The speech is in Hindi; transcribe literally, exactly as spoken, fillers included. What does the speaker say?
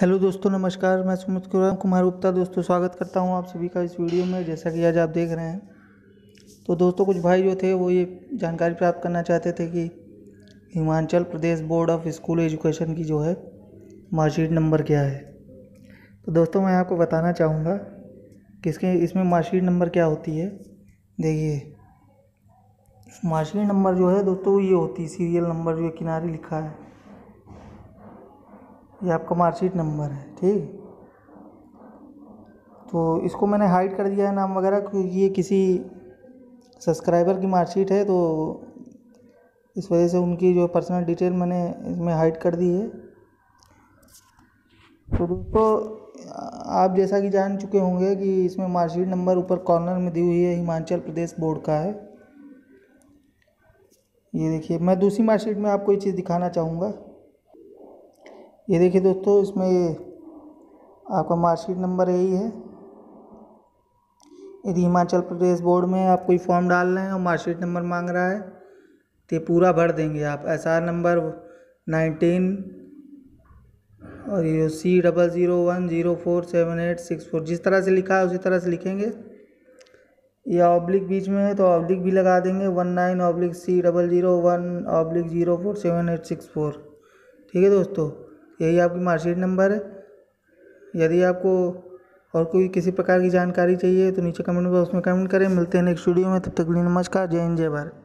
हेलो दोस्तों, नमस्कार। मैं सुमित राम कुमार गुप्ता दोस्तों स्वागत करता हूं आप सभी का इस वीडियो में। जैसा कि आज आप देख रहे हैं तो दोस्तों, कुछ भाई जो थे वो ये जानकारी प्राप्त करना चाहते थे कि Himachal Pradesh board of school education की जो है मार्कशीट नंबर क्या है। तो दोस्तों मैं आपको बताना चाहूँगा कि इसके इसमें मार्कशीट नंबर क्या होती है। देखिए, मार्कशीट नंबर जो है दोस्तों ये होती है सीरियल नंबर जो किनारे लिखा है, ये आपका मार्कशीट नंबर है। ठीक, तो इसको मैंने हाइड कर दिया है नाम वगैरह, क्योंकि ये किसी सब्सक्राइबर की मार्कशीट है तो इस वजह से उनकी जो पर्सनल डिटेल मैंने इसमें हाइड कर दी है। तो दोस्तों आप जैसा कि जान चुके होंगे कि इसमें मार्कशीट नंबर ऊपर कॉर्नर में दी हुई है, हिमाचल प्रदेश बोर्ड का है। ये देखिए, मैं दूसरी मार्कशीट में आपको ये चीज़ दिखाना चाहूँगा। ये देखिए दोस्तों, इसमें आपका मार्कशीट नंबर यही है। यदि हिमाचल प्रदेश बोर्ड में आप कोई फॉर्म डाल रहे हैं और मार्कशीट नंबर मांग रहा है तो ये पूरा भर देंगे आप, एस आर नंबर नाइनटीन और ये C double zero one zero four seven eight six four जिस तरह से लिखा है उसी तरह से लिखेंगे। ये ऑब्लिक बीच में है तो ऑब्लिक भी लगा देंगे, one nine oblique C double zero one oblique zero four seven eight six four. ठीक है दोस्तों, यही आपकी मार्कशीट नंबर है। यदि आपको और कोई किसी प्रकार की जानकारी चाहिए तो नीचे कमेंट बॉक्स में कमेंट करें। मिलते हैं नेक्स्ट वीडियो में, तब तक के लिए नमस्कार, जय हिंद, जय भारत।